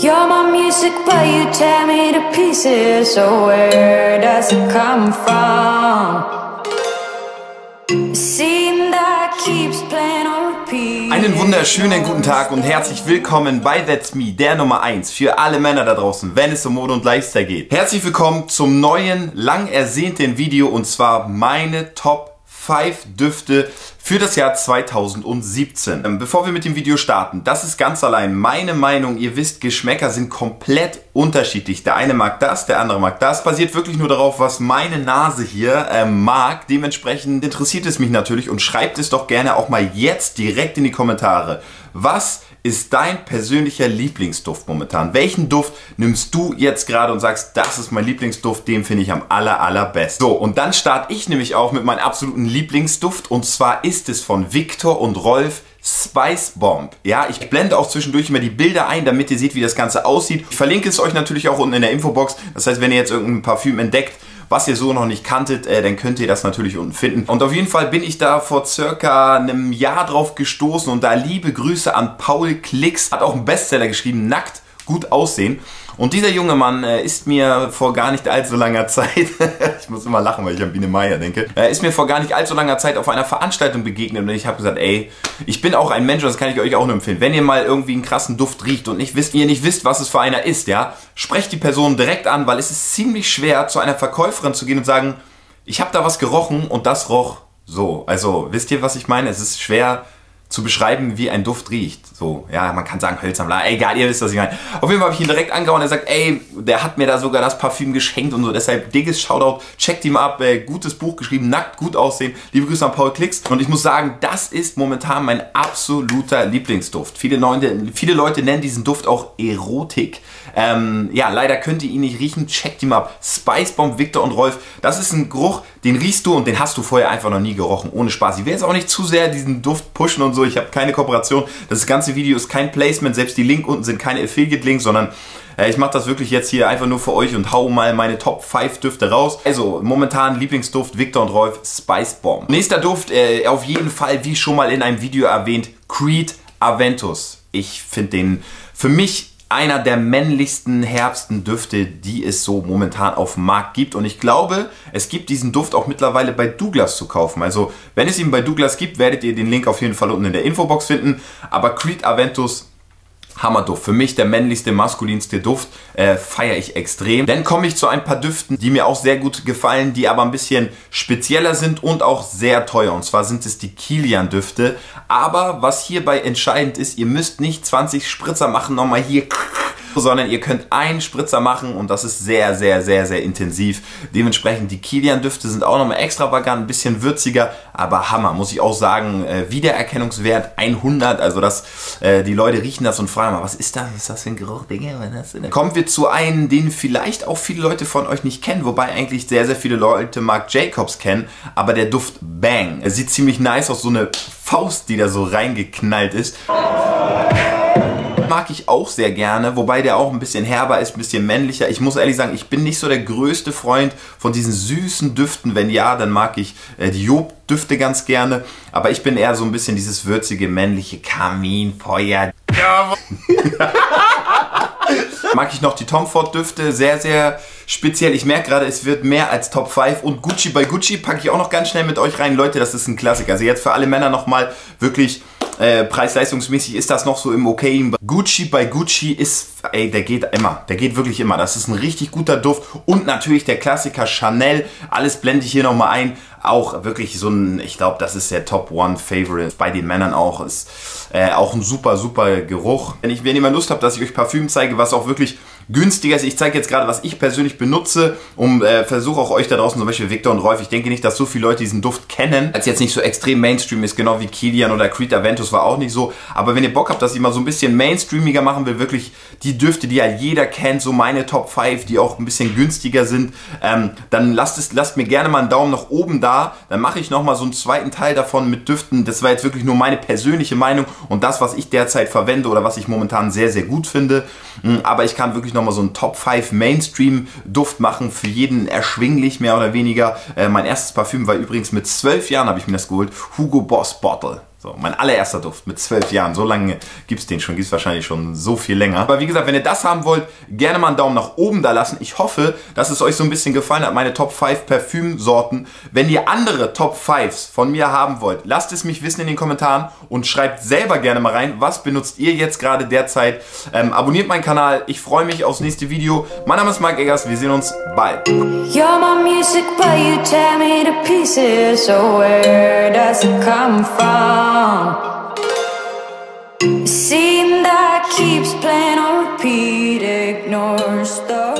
You're my music, but you tear me to pieces. So where does it come from? Scene that keeps playing on repeat. Einen wunderschönen guten Tag und herzlich willkommen bei That's Me, der Nummer 1 für alle Männer da draußen, wenn es um Mode und Lifestyle geht. Herzlich willkommen zum neuen, lang ersehnten Video und zwar meine Top 5 Düfte für das Jahr 2017. Bevor wir mit dem Video starten, das ist ganz allein meine Meinung. Ihr wisst, Geschmäcker sind komplett unterschiedlich. Der eine mag das, der andere mag das. Basiert wirklich nur darauf, was meine Nase hier mag. Dementsprechend interessiert es mich natürlich und schreibt es doch gerne auch mal jetzt direkt in die Kommentare. Was ist dein persönlicher Lieblingsduft momentan? Welchen Duft nimmst du jetzt gerade und sagst, das ist mein Lieblingsduft, den finde ich am allerbesten. So, und dann starte ich nämlich auch mit meinem absoluten Lieblingsduft und zwar ist es von Viktor und Rolf Spicebomb. Ja, ich blende auch zwischendurch immer die Bilder ein, damit ihr seht, wie das Ganze aussieht. Ich verlinke es euch natürlich auch unten in der Infobox. Das heißt, wenn ihr jetzt irgendein Parfüm entdeckt, was ihr so noch nicht kanntet, dann könnt ihr das natürlich unten finden. Und auf jeden Fall bin ich da vor circa einem Jahr drauf gestoßen und da liebe Grüße an Paul Klicks. Hat auch einen Bestseller geschrieben, Nackt, gut aussehen. Und dieser junge Mann ist mir vor gar nicht allzu langer Zeit, ich muss immer lachen, weil ich an Biene Meier denke, ist mir vor gar nicht allzu langer Zeit auf einer Veranstaltung begegnet und ich habe gesagt, ey, ich bin auch ein Mensch und das kann ich euch auch nur empfehlen. Wenn ihr mal irgendwie einen krassen Duft riecht und ihr nicht wisst, was es für einer ist, ja, sprecht die Person direkt an, weil es ist ziemlich schwer, zu einer Verkäuferin zu gehen und sagen, ich habe da was gerochen und das roch so. Also, wisst ihr, was ich meine? Es ist schwer zu beschreiben, wie ein Duft riecht. So, ja, man kann sagen, hölzern, bla, egal, ihr wisst, was ich meine. Auf jeden Fall habe ich ihn direkt angehauen, er sagt, ey, der hat mir da sogar das Parfüm geschenkt und so, deshalb dickes Shoutout, checkt ihn mal ab, gutes Buch geschrieben, Nackt, gut aussehen, liebe Grüße an Paul Klicks. Und ich muss sagen, das ist momentan mein absoluter Lieblingsduft. Viele Leute nennen diesen Duft auch Erotik. Ja, leider könnt ihr ihn nicht riechen, checkt ihn mal ab. Spicebomb, Viktor und Rolf, das ist ein Geruch, den riechst du und den hast du vorher einfach noch nie gerochen, ohne Spaß. Ich will jetzt auch nicht zu sehr diesen Duft pushen und so, ich habe keine Kooperation, das ganze Video ist kein Placement, selbst die Links unten sind keine Affiliate-Links, sondern ich mache das wirklich jetzt hier einfach nur für euch und hau mal meine Top 5 Düfte raus. Also momentan Lieblingsduft Viktor und Rolf Spicebomb. Nächster Duft, auf jeden Fall, wie schon mal in einem Video erwähnt, Creed Aventus. Ich finde den für mich einer der männlichsten, herbsten Düfte, die es so momentan auf dem Markt gibt. Und ich glaube, es gibt diesen Duft auch mittlerweile bei Douglas zu kaufen. Also, wenn es ihn bei Douglas gibt, werdet ihr den Link auf jeden Fall unten in der Infobox finden. Aber Creed Aventus, Hammerduft. Für mich der männlichste, maskulinste Duft. Feiere ich extrem. Dann komme ich zu ein paar Düften, die mir auch sehr gut gefallen, die aber ein bisschen spezieller sind und auch sehr teuer. Und zwar sind es die Kilian Düfte. Aber was hierbei entscheidend ist, ihr müsst nicht 20 Spritzer machen, nochmal hier, sondern ihr könnt einen Spritzer machen und das ist sehr intensiv. Dementsprechend die Kilian Düfte sind auch nochmal extravagant, ein bisschen würziger, aber Hammer, muss ich auch sagen. Wiedererkennungswert 100, also dass die Leute riechen das und fragen mal, was ist das? Was ist das für ein Geruch? Kommen wir zu einem, den vielleicht auch viele Leute von euch nicht kennen, wobei eigentlich sehr viele Leute Marc Jacobs kennen, aber der Duft Bang. Er sieht ziemlich nice aus, so eine Faust, die da so reingeknallt ist. Mag ich auch sehr gerne, wobei der auch ein bisschen herber ist, ein bisschen männlicher. Ich muss ehrlich sagen, ich bin nicht so der größte Freund von diesen süßen Düften. Wenn ja, dann mag ich die Job-Düfte ganz gerne. Aber ich bin eher so ein bisschen dieses würzige, männliche Kaminfeuer. Ja, mag ich noch die Tom Ford Düfte, sehr speziell. Ich merke gerade, es wird mehr als Top 5 und Gucci bei Gucci packe ich auch noch ganz schnell mit euch rein. Leute, das ist ein Klassiker. Also jetzt für alle Männer nochmal wirklich preis-leistungsmäßig ist das noch so im okayen. Gucci bei Gucci ist, ey, der geht immer. Der geht wirklich immer. Das ist ein richtig guter Duft und natürlich der Klassiker Chanel. Alles blende ich hier nochmal ein. Auch wirklich so ein, ich glaube, das ist der Top 1 Favorite bei den Männern auch. Ist auch ein super Geruch. Wenn ihr mal Lust habt, dass ich euch Parfüm zeige, was auch wirklich günstiger ist. Ich zeige jetzt gerade, was ich persönlich benutze, um versuche auch euch da draußen, zum Beispiel Viktor und Rolf. Ich denke nicht, dass so viele Leute diesen Duft kennen, als jetzt nicht so extrem Mainstream ist, genau wie Kilian oder Creed Aventus war auch nicht so. Aber wenn ihr Bock habt, dass ich mal so ein bisschen mainstreamiger machen will, wirklich die Düfte, die ja jeder kennt, so meine Top 5, die auch ein bisschen günstiger sind, dann lasst mir gerne mal einen Daumen nach oben da. Dann mache ich nochmal so einen zweiten Teil davon mit Düften. Das war jetzt wirklich nur meine persönliche Meinung und das, was ich derzeit verwende oder was ich momentan sehr gut finde. Aber ich kann wirklich nochmal so einen Top 5 Mainstream Duft machen, für jeden erschwinglich, mehr oder weniger. Mein erstes Parfüm war übrigens mit 12 Jahren, habe ich mir das geholt, Hugo Boss Bottle. So, mein allererster Duft mit 12 Jahren. So lange gibt es den schon, gibt es wahrscheinlich schon so viel länger. Aber wie gesagt, wenn ihr das haben wollt, gerne mal einen Daumen nach oben da lassen. Ich hoffe, dass es euch so ein bisschen gefallen hat, meine Top 5 Parfümsorten. Wenn ihr andere Top 5s von mir haben wollt, lasst es mich wissen in den Kommentaren und schreibt selber gerne mal rein, was benutzt ihr jetzt gerade derzeit. Abonniert meinen Kanal, ich freue mich aufs nächste Video. Mein Name ist Marc Eggers, wir sehen uns bald. You're my music, but you tear me to pieces. So where does it come from? Scene that keeps playing on repeat ignores the